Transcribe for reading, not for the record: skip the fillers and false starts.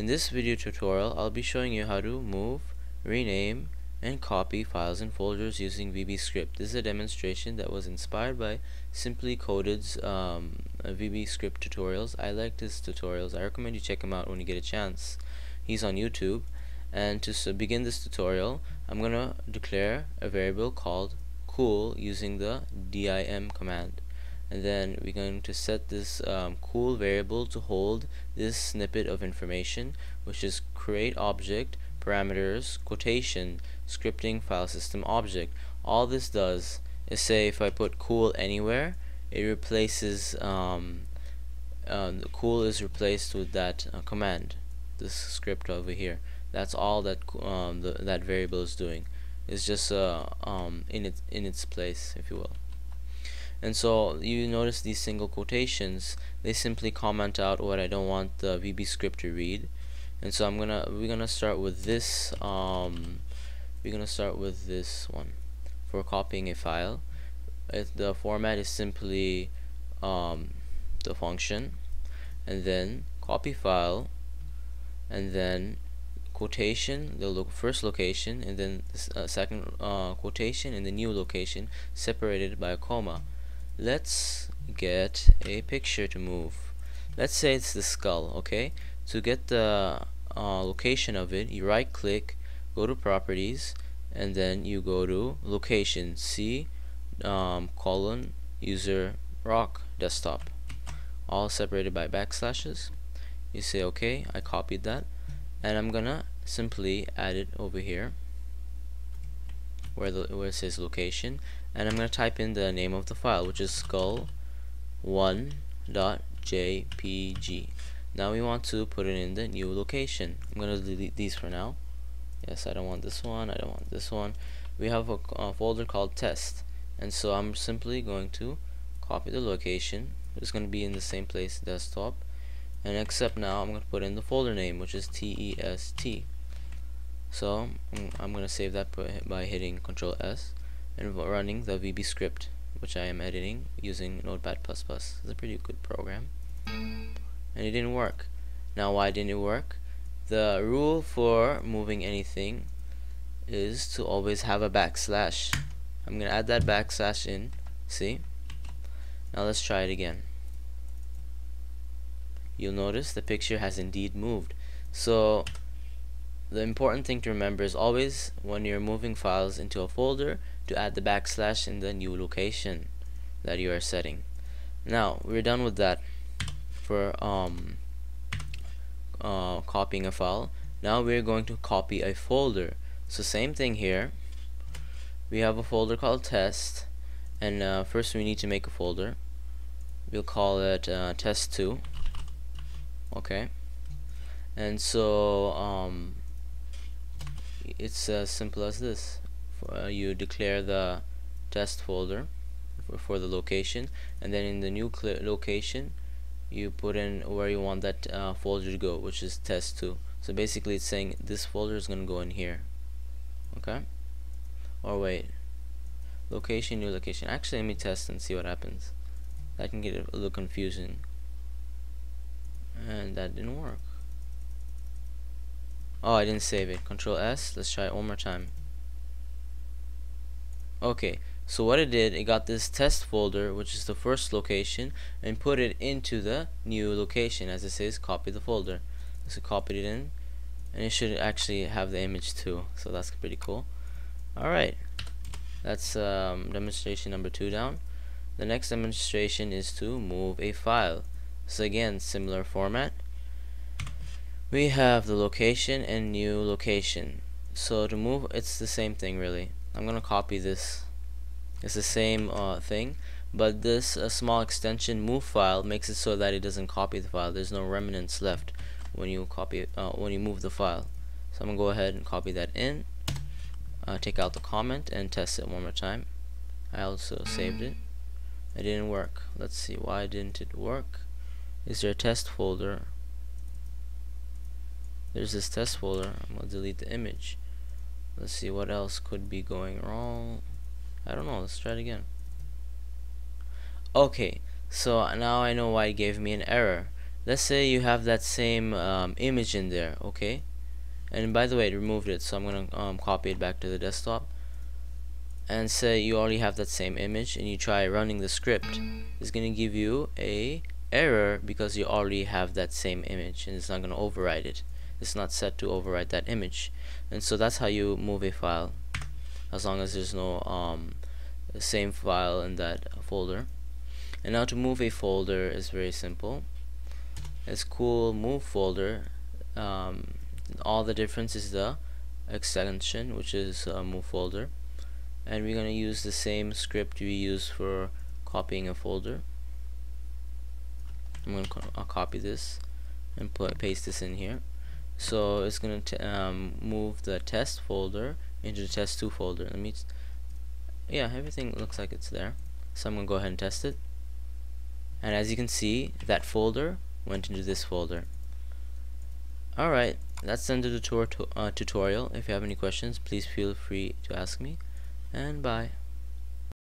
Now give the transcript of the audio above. In this video tutorial, I'll be showing you how to move, rename, and copy files and folders using VBScript. This is a demonstration that was inspired by Simply Coded's VBScript tutorials. I liked his tutorials. I recommend you check him out when you get a chance. He's on YouTube. And to begin this tutorial, I'm going to declare a variable called cool using the dim command. And then we're going to set this cool variable to hold this snippet of information, which is create object, parameters, quotation, scripting file system object. All this does is say if I put cool anywhere, it replaces the cool is replaced with that command, this script over here. That's all that that variable is doing. It's just in its place, if you will. And so you notice these single quotations, they simply comment out what I don't want the VBScript to read. And so we're gonna start with this one for copying a file. The format is simply the function, and then copy file, and then quotation, the first location, and then second quotation, and the new location separated by a comma. Let's get a picture to move. Let's say it's the skull, okay? To get the location of it, you right click, go to properties, and then you go to location, C : user rock desktop, all separated by backslashes. You say okay, I copied that, and I'm gonna simply add it over here where it says location, and I'm going to type in the name of the file, which is skull1.jpg. Now we want to put it in the new location. I'm going to delete these for now. Yes, I don't want this one, I don't want this one. We have a folder called test, and so I'm simply going to copy the location. It's going to be in the same place, desktop, and except now I'm going to put in the folder name, which is test. So I'm going to save that by hitting Ctrl+S and running the VBScript, which I am editing using Notepad++. It's a pretty good program. And it didn't work. Now why didn't it work? The rule for moving anything is to always have a backslash. I'm going to add that backslash in. See? Now let's try it again. You'll notice the picture has indeed moved. So the important thing to remember is always when you're moving files into a folder to add the backslash in the new location that you are setting. Now we're done with that for copying a file. Now we're going to copy a folder. So same thing here. We have a folder called test, and first we need to make a folder. We'll call it test2. Okay, and so it's as simple as this. You declare the test folder for the location, and then in the new location you put in where you want that folder to go, which is test2. So basically it's saying this folder is going to go in here. Okay, or wait, location, new location. Actually, let me test and see what happens. That can get a little confusing, and that didn't work. Oh, I didn't save it. Ctrl+S. Let's try it one more time. Okay, so what it did, it got this test folder, which is the first location, and put it into the new location. As it says, copy the folder. So copied it in, and it should actually have the image too. So that's pretty cool. Alright, that's demonstration number 2 down. The next demonstration is to move a file. So again, similar format. We have the location and new location. So to move, it's the same thing really. I'm gonna copy this. It's the same thing, but this small extension move file makes it so that it doesn't copy the file. There's no remnants left when you copy when you move the file. So I'm gonna go ahead and copy that in, take out the comment, and test it one more time. I also saved it. It didn't work. Let's see, why didn't it work? Is there a test folder? There's this test folder. I'm gonna delete the image. Let's see what else could be going wrong. I don't know, let's try it again. Okay, so now I know why it gave me an error. Let's say you have that same image in there, okay? And by the way, it removed it, so I'm gonna copy it back to the desktop. And say you already have that same image, and you try running the script. It's gonna give you a error because you already have that same image, and it's not gonna override it. It's not set to override that image. And so that's how you move a file, as long as there's no same file in that folder. And now to move a folder is very simple. It's cool, move folder. All the difference is the extension, which is move folder, and we're gonna use the same script we use for copying a folder. I'm gonna copy this and paste this in here. So it's gonna move the test folder into the test2 folder. Let me yeah, everything looks like it's there. So I'm gonna go ahead and test it. And as you can see, that folder went into this folder. Alright, that's the end of the tutorial. If you have any questions, please feel free to ask me. And bye.